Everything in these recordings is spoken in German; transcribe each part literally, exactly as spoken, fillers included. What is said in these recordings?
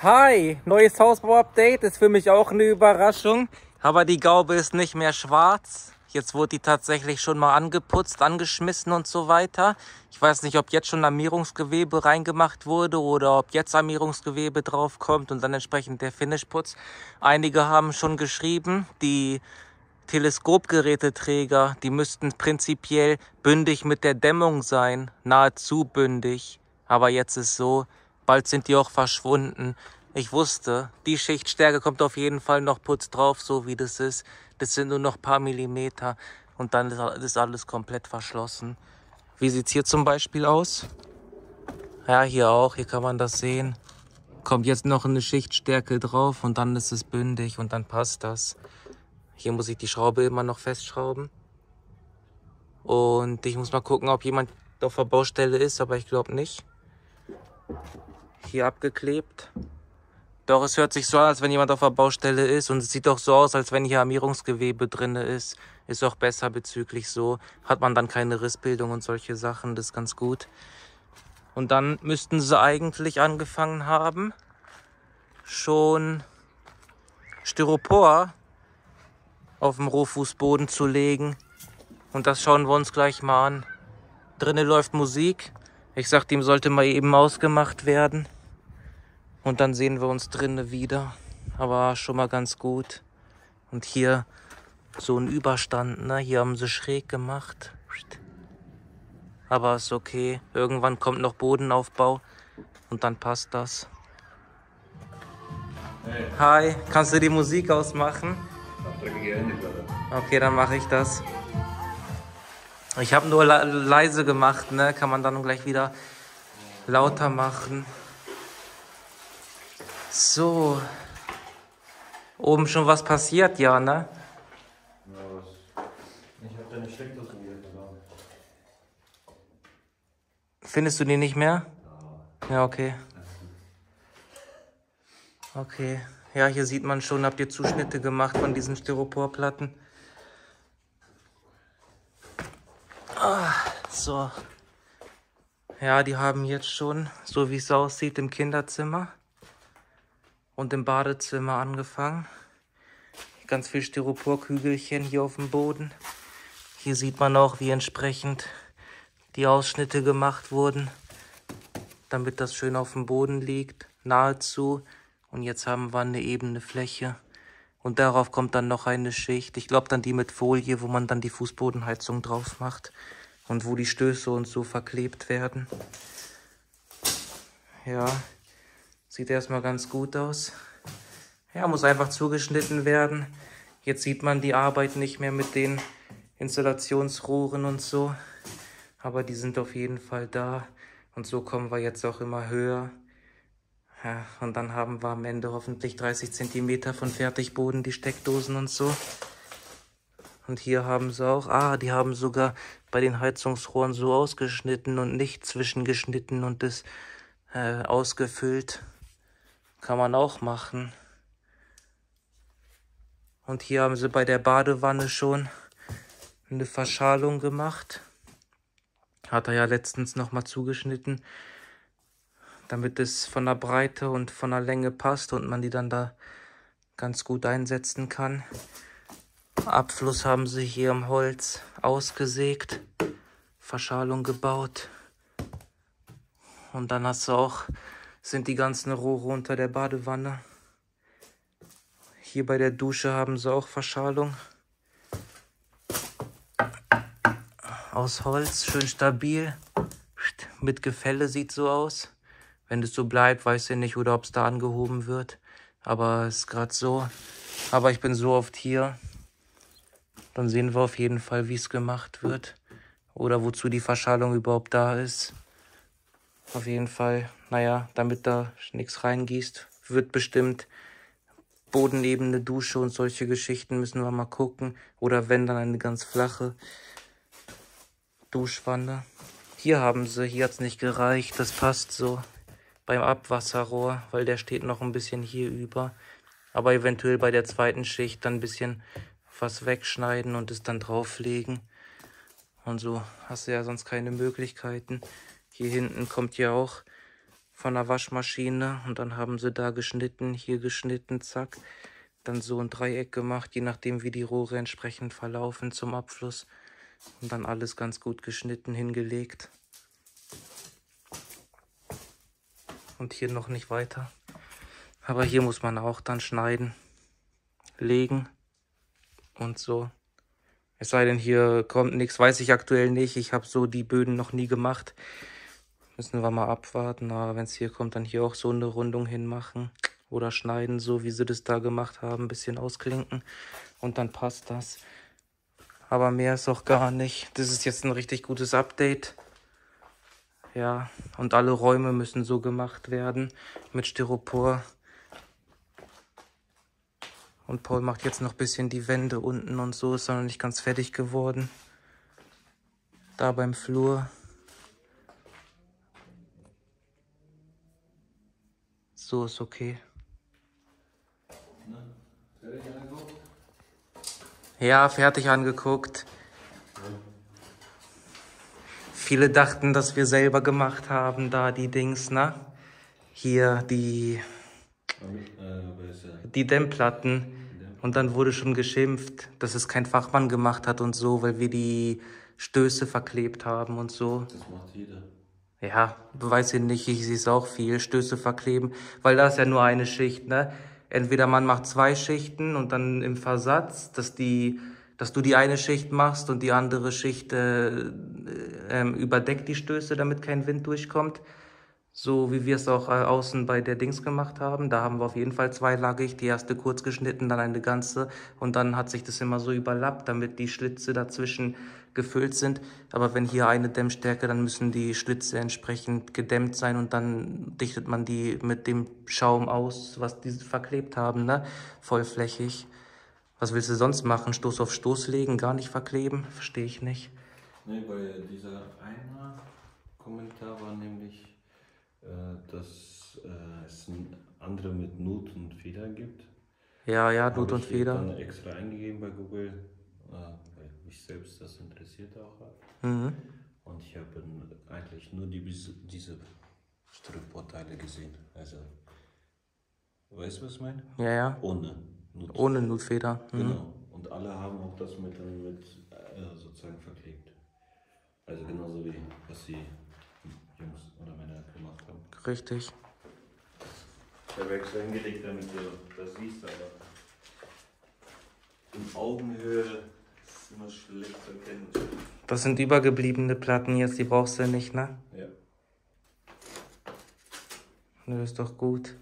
Hi, neues Hausbau-Update, ist für mich auch eine Überraschung, aber die Gaube ist nicht mehr schwarz. Jetzt wurde die tatsächlich schon mal angeputzt, angeschmissen und so weiter. Ich weiß nicht, ob jetzt schon Armierungsgewebe reingemacht wurde oder ob jetzt Armierungsgewebe draufkommt und dann entsprechend der Finishputz. Einige haben schon geschrieben, die Teleskopgeräteträger, die müssten prinzipiell bündig mit der Dämmung sein, nahezu bündig. Aber jetzt ist so, bald sind die auch verschwunden. Ich wusste, die Schichtstärke kommt auf jeden Fall noch Putz drauf, so wie das ist. Das sind nur noch ein paar Millimeter und dann ist alles komplett verschlossen. Wie sieht es hier zum Beispiel aus? Ja, hier auch, hier kann man das sehen. Kommt jetzt noch eine Schichtstärke drauf und dann ist es bündig und dann passt das. Hier muss ich die Schraube immer noch festschrauben. Und ich muss mal gucken, ob jemand auf der Baustelle ist, aber ich glaube nicht. Hier abgeklebt. Doch, es hört sich so an, als wenn jemand auf der Baustelle ist, und es sieht auch so aus, als wenn hier Armierungsgewebe drin ist. Ist auch besser bezüglich so. Hat man dann keine Rissbildung und solche Sachen, das ist ganz gut. Und dann müssten sie eigentlich angefangen haben, schon Styropor auf dem Rohfußboden zu legen. Und das schauen wir uns gleich mal an. Drinnen läuft Musik. Ich sagte, ihm sollte mal eben ausgemacht werden. Und dann sehen wir uns drinnen wieder. Aber schon mal ganz gut. Und hier so ein Überstand, ne? Hier haben sie schräg gemacht. Aber ist okay. Irgendwann kommt noch Bodenaufbau. Und dann passt das. Hey. Hi, kannst du die Musik ausmachen? Okay, dann mache ich das. Ich habe nur leise gemacht, ne? Kann man dann gleich wieder lauter machen. So. Oben schon was passiert, ja, ne? Ich habe deine Steckdose wieder verloren. Findest du die nicht mehr? Ja, okay. Okay. Ja, hier sieht man schon, habt ihr Zuschnitte gemacht von diesen Styroporplatten. Ah, so. Ja, die haben jetzt schon, so wie es aussieht, im Kinderzimmer und im Badezimmer angefangen. Ganz viel Styroporkügelchen hier auf dem Boden. Hier sieht man auch, wie entsprechend die Ausschnitte gemacht wurden, damit das schön auf dem Boden liegt, nahezu. Und jetzt haben wir eine ebene Fläche. Und darauf kommt dann noch eine Schicht. Ich glaube dann die mit Folie, wo man dann die Fußbodenheizung drauf macht. Und wo die Stöße und so verklebt werden. Ja, sieht erstmal ganz gut aus. Ja, muss einfach zugeschnitten werden. Jetzt sieht man die Arbeit nicht mehr mit den Installationsrohren und so. Aber die sind auf jeden Fall da. Und so kommen wir jetzt auch immer höher. Ja, und dann haben wir am Ende hoffentlich dreißig Zentimeter von Fertigboden, die Steckdosen und so. Und hier haben sie auch, ah, die haben sogar bei den Heizungsrohren so ausgeschnitten und nicht zwischengeschnitten und das äh, ausgefüllt. Kann man auch machen. Und hier haben sie bei der Badewanne schon eine Verschalung gemacht. Hat er ja letztens nochmal zugeschnitten, damit es von der Breite und von der Länge passt und man die dann da ganz gut einsetzen kann. Abfluss haben sie hier im Holz ausgesägt, Verschalung gebaut. Und dann hast du auch, sind die ganzen Rohre unter der Badewanne. Hier bei der Dusche haben sie auch Verschalung. Aus Holz, schön stabil. Mit Gefälle sieht so aus. Wenn es so bleibt, weiß ich nicht, oder ob es da angehoben wird. Aber es ist gerade so. Aber ich bin so oft hier. Dann sehen wir auf jeden Fall, wie es gemacht wird. Oder wozu die Verschalung überhaupt da ist. Auf jeden Fall, naja, damit da nichts reingießt, wird bestimmt bodenebene Dusche und solche Geschichten müssen wir mal gucken. Oder wenn, dann eine ganz flache Duschwanne. Hier haben sie, hier hat es nicht gereicht, das passt so. Beim Abwasserrohr, weil der steht noch ein bisschen hier über. Aber eventuell bei der zweiten Schicht dann ein bisschen was wegschneiden und es dann drauflegen. Und so hast du ja sonst keine Möglichkeiten. Hier hinten kommt ja auch von der Waschmaschine und dann haben sie da geschnitten, hier geschnitten, zack. Dann so ein Dreieck gemacht, je nachdem wie die Rohre entsprechend verlaufen zum Abfluss. Und dann alles ganz gut geschnitten, hingelegt. Und hier noch nicht weiter. Aber hier muss man auch dann schneiden, legen und so. Es sei denn, hier kommt nichts, weiß ich aktuell nicht. Ich habe so die Böden noch nie gemacht. Müssen wir mal abwarten. Aber wenn es hier kommt, dann hier auch so eine Rundung hinmachen. Oder schneiden, so wie sie das da gemacht haben. Ein bisschen ausklinken und dann passt das. Aber mehr ist auch gar nicht. Das ist jetzt ein richtig gutes Update. Ja, und alle Räume müssen so gemacht werden mit Styropor. Und Paul macht jetzt noch ein bisschen die Wände unten und so. Ist noch nicht ganz fertig geworden. Da beim Flur. So ist okay. Ja, fertig angeguckt. Viele dachten, dass wir selber gemacht haben, da die Dings, ne? Hier die, die Dämmplatten. Und dann wurde schon geschimpft, dass es kein Fachmann gemacht hat und so, weil wir die Stöße verklebt haben und so. Das macht jeder. Ja, weiß ich nicht, ich sehe es auch viel, Stöße verkleben, weil da ist ja nur eine Schicht, ne? Entweder man macht zwei Schichten und dann im Versatz, dass die, dass du die eine Schicht machst und die andere Schicht äh, äh, überdeckt die Stöße, damit kein Wind durchkommt. So wie wir es auch äh, außen bei der Dings gemacht haben. Da haben wir auf jeden Fall zweilagig, die erste kurz geschnitten, dann eine ganze. Und dann hat sich das immer so überlappt, damit die Schlitze dazwischen gefüllt sind. Aber wenn hier eine Dämmstärke, dann müssen die Schlitze entsprechend gedämmt sein und dann dichtet man die mit dem Schaum aus, was die verklebt haben, ne? Vollflächig. Was willst du sonst machen? Stoß auf Stoß legen, gar nicht verkleben? Verstehe ich nicht. Nee, weil dieser eine Kommentar war nämlich, dass es andere mit Nut und Feder gibt. Ja, ja, Nut und Feder. Habe ich dann extra eingegeben bei Google, weil mich selbst das interessiert auch hat. Mhm. Und ich habe eigentlich nur die, diese Styroporteile gesehen. Also, weißt du, was ich meine? Ja, ja. Ohne Nut. Ohne Nutfeder. Mhm. Genau. Und alle haben auch das mit, mit äh, sozusagen verklebt. Also genauso wie was sie Jungs oder Männer gemacht haben. Richtig. Ich habe extra hingelegt, damit du das siehst, aber in Augenhöhe ist immer schlecht zu erkennen. Das sind übergebliebene Platten jetzt, die brauchst du nicht, ne? Ja. Das ist doch gut.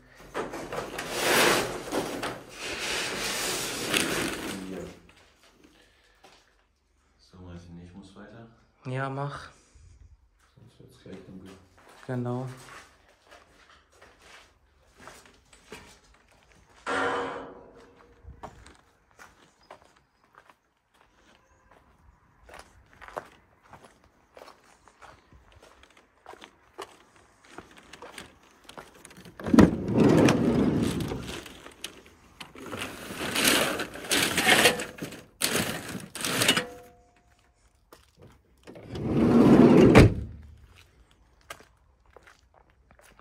Ja. So, weiß ich nicht, ich muss weiter. Ja, mach. Genau.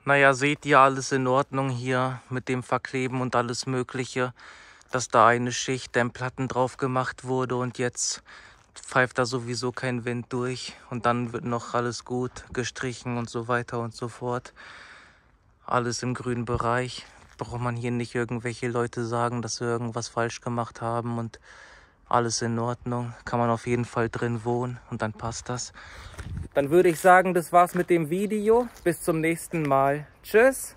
Naja, seht ihr, alles in Ordnung hier mit dem Verkleben und alles Mögliche, dass da eine Schicht Dämmplatten drauf gemacht wurde und jetzt pfeift da sowieso kein Wind durch und dann wird noch alles gut gestrichen und so weiter und so fort. Alles im grünen Bereich, braucht man hier nicht irgendwelche Leute sagen, dass wir irgendwas falsch gemacht haben und alles in Ordnung, kann man auf jeden Fall drin wohnen und dann passt das. Dann würde ich sagen, das war's mit dem Video. Bis zum nächsten Mal. Tschüss!